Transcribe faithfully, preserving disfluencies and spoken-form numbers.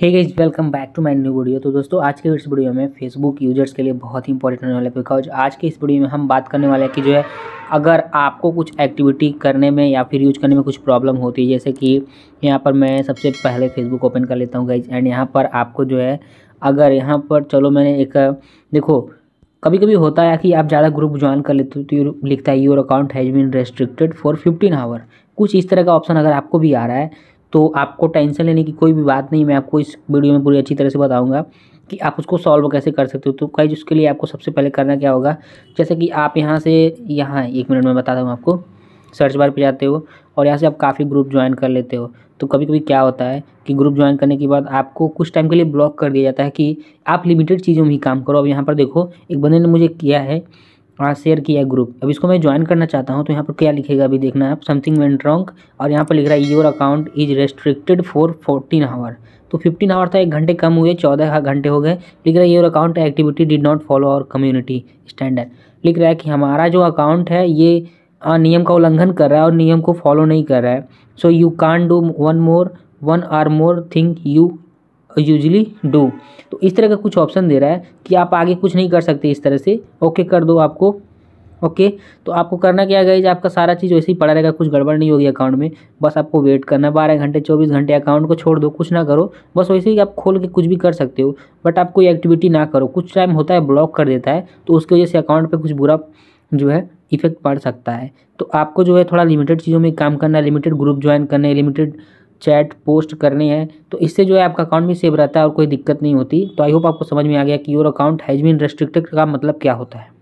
Hey guys welcome back to my new video. तो दोस्तों आज के इस वीडियो में फेसबुक यूजर्स के लिए बहुत ही इंपॉर्टेंट होने वाला है, बिकॉज आज के इस वीडियो में हम बात करने वाले हैं कि जो है अगर आपको कुछ एक्टिविटी करने में या फिर यूज करने में कुछ प्रॉब्लम होती है। जैसे कि यहाँ पर मैं सबसे पहले फेसबुक ओपन कर लेता हूँ गाइज, एंड यहाँ पर आपको जो है अगर यहाँ पर चलो मैंने एक देखो कभी कभी होता है कि आप ज़्यादा ग्रुप ज्वाइन कर लेते हो तो लिखता है your account has been restricted for fifteen hour. कुछ इस तरह का ऑप्शन अगर आपको भी आ रहा है तो आपको टेंशन लेने की कोई भी बात नहीं। मैं आपको इस वीडियो में पूरी अच्छी तरह से बताऊंगा कि आप उसको सॉल्व कैसे कर सकते हो। तो गाइस उसके लिए आपको सबसे पहले करना क्या होगा, जैसे कि आप यहाँ से यहाँ एक मिनट में बताता हूँ आपको, सर्च बार पे जाते हो और यहाँ से आप काफ़ी ग्रुप ज्वाइन कर लेते हो। तो कभी कभी क्या होता है कि ग्रुप ज्वाइन करने के बाद आपको कुछ टाइम के लिए ब्लॉक कर दिया जाता है कि आप लिमिटेड चीज़ों में ही काम करो। अब यहाँ पर देखो एक बंदे ने मुझे किया है हाँ शेयर किया ग्रुप, अब इसको मैं ज्वाइन करना चाहता हूँ तो यहाँ पर क्या लिखेगा अभी देखना आप, समथिंग वेंट रॉन्ग और यहाँ पर लिख रहा है your account is restricted for fourteen hour. तो फिफ्टीन आवर था, एक घंटे कम हुए, चौदह घंटे हो गए। लिख रहा है your account activity did not follow our community standard. लिख रहा है कि हमारा जो अकाउंट है ये नियम का उल्लंघन कर रहा है और नियम को फॉलो नहीं कर रहा है। So you can't do one more one or more thing you usually do. तो इस तरह का कुछ ऑप्शन दे रहा है कि आप आगे कुछ नहीं कर सकते इस तरह से। ओके कर दो आपको। ओके तो आपको करना क्या है गाइस, आपका सारा चीज़ वैसे ही पड़ा रहेगा, कुछ गड़बड़ नहीं होगी अकाउंट में। बस आपको वेट करना बारह घंटे चौबीस घंटे, अकाउंट को छोड़ दो, कुछ ना करो, बस वैसे ही आप खोल के कुछ भी कर सकते हो। बट आप कोई एक्टिविटी ना करो। कुछ टाइम होता है ब्लॉक कर देता है तो उसकी वजह से अकाउंट पर कुछ बुरा जो है इफेक्ट पड़ सकता है। तो आपको जो है थोड़ा लिमिटेड चीज़ों में काम करना, लिमिटेड ग्रुप ज्वाइन करने, लिमिटेड चैट पोस्ट करने हैं, तो इससे जो है आपका अकाउंट भी सेव रहता है और कोई दिक्कत नहीं होती। तो आई होप आपको समझ में आ गया कि your account has been restricted का मतलब क्या होता है।